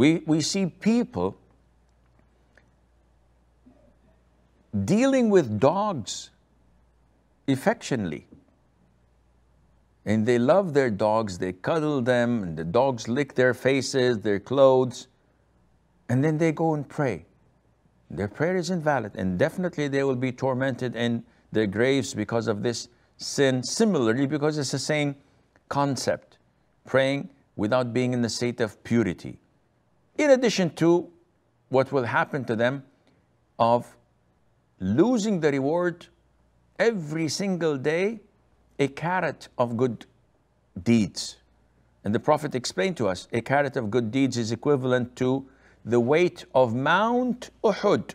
We see people dealing with dogs affectionately. And they love their dogs, they cuddle them, and the dogs lick their faces, their clothes, and then they go and pray. Their prayer is invalid, and definitely they will be tormented in their graves because of this sin. Similarly, because it's the same concept, praying without being in the state of purity. In addition to what will happen to them of losing the reward every single day, a carat of good deeds. And the Prophet explained to us, a carat of good deeds is equivalent to the weight of Mount Uhud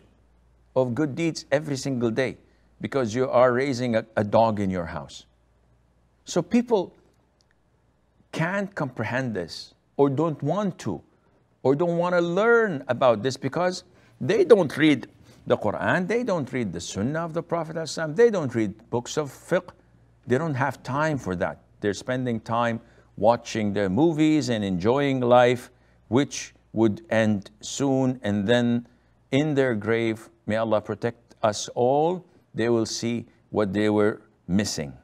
of good deeds every single day, because you are raising a dog in your house. So people can't comprehend this, or don't want to, or don't want to learn about this, because they don't read the Qur'an, they don't read the Sunnah of the Prophet, they don't read books of fiqh. They don't have time for that. They're spending time watching their movies and enjoying life, which would end soon, and then in their grave, may Allah protect us all, they will see what they were missing.